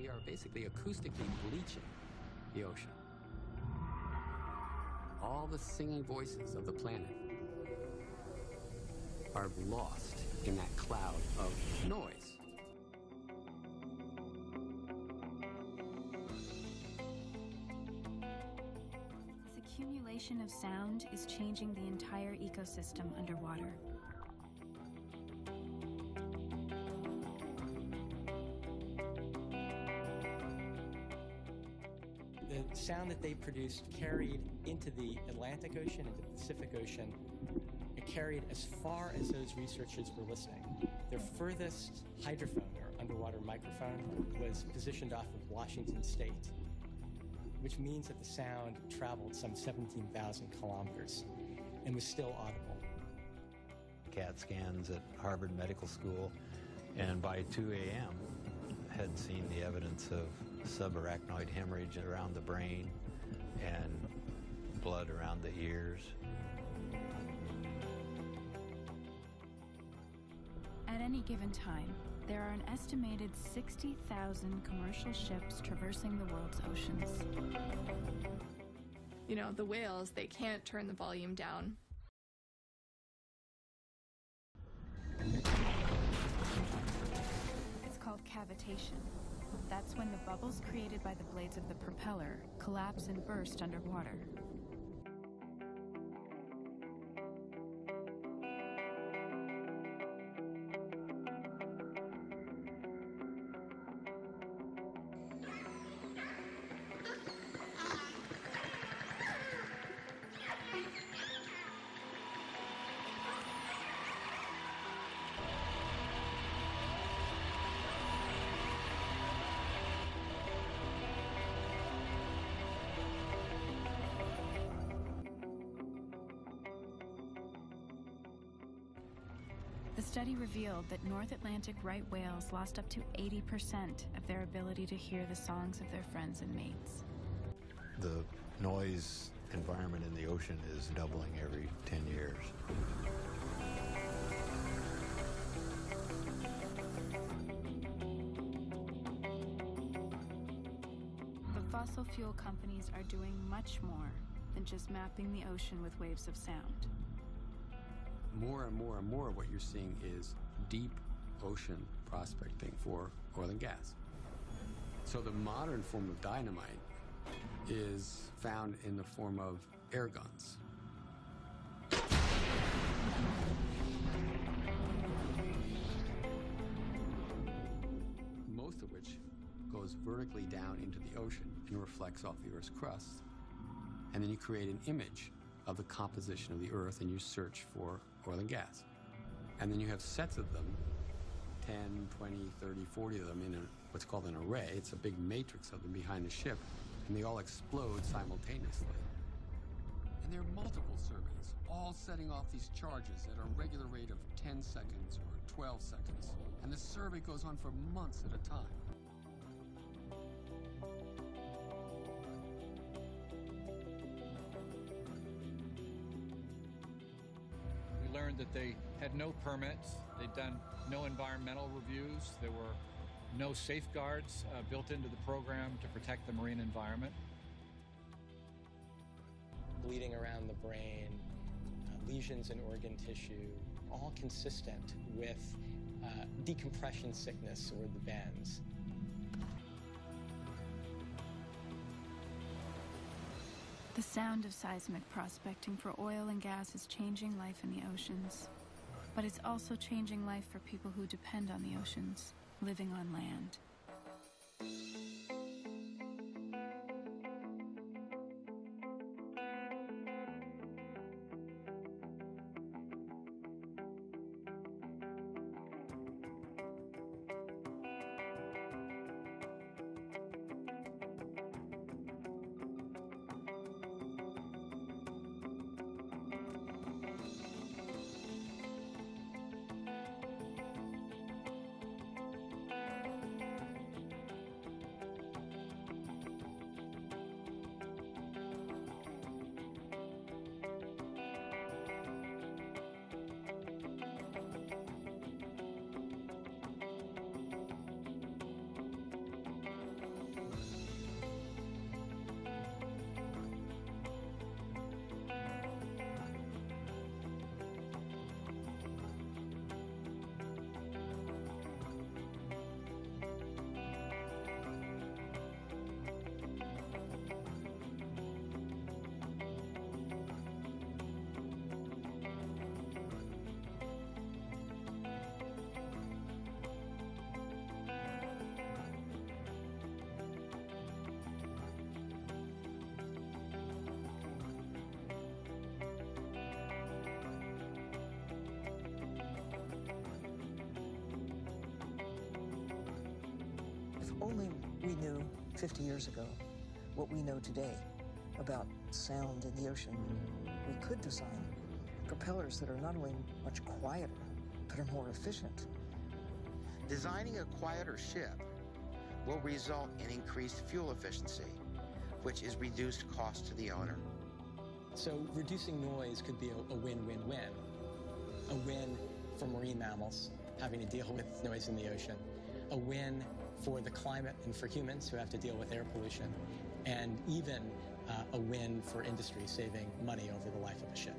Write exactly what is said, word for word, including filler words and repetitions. we are basically acoustically bleaching the ocean. All the singing voices of the planet are lost in that cloud of noise. This accumulation of sound is changing the entire ecosystem underwater. The sound that they produced carried into the Atlantic Ocean, into the Pacific Ocean. It carried as far as those researchers were listening. Their furthest hydrophone, or underwater microphone, was positioned off of Washington State, which means that the sound traveled some seventeen thousand kilometers and was still audible. CAT scans at Harvard Medical School, and by two A M had seen the evidence of subarachnoid hemorrhage around the brain and blood around the ears. At any given time, there are an estimated sixty thousand commercial ships traversing the world's oceans. You know, the whales, they can't turn the volume down. It's called cavitation. That's when the bubbles created by the blades of the propeller collapse and burst underwater. The study revealed that North Atlantic right whales lost up to eighty percent of their ability to hear the songs of their friends and mates. The noise environment in the ocean is doubling every ten years. But fossil fuel companies are doing much more than just mapping the ocean with waves of sound. More and more and more what you're seeing is deep ocean prospecting for oil and gas. So the modern form of dynamite is found in the form of air guns. Most of which goes vertically down into the ocean and reflects off the Earth's crust. And then you create an image of the composition of the Earth, and you search for oil and gas. And then you have sets of them, ten, twenty, thirty, forty of them in a, what's called an array. It's a big matrix of them behind the ship, and they all explode simultaneously. And there are multiple surveys, all setting off these charges at a regular rate of ten seconds or twelve seconds. And the survey goes on for months at a time. Learned that they had no permits, they'd done no environmental reviews, there were no safeguards uh, built into the program to protect the marine environment. Bleeding around the brain, uh, lesions in organ tissue, all consistent with uh, decompression sickness or the bends. The sound of seismic prospecting for oil and gas is changing life in the oceans. But it's also changing life for people who depend on the oceans, living on land. only we knew fifty years ago what we know today about sound in the ocean, we could design propellers that are not only much quieter, but are more efficient. Designing a quieter ship will result in increased fuel efficiency, which is reduced cost to the owner. So reducing noise could be a win-win-win. A win for marine mammals having to deal with noise in the ocean, a win for the climate and for humans who have to deal with air pollution, and even uh, a win for industry saving money over the life of a ship.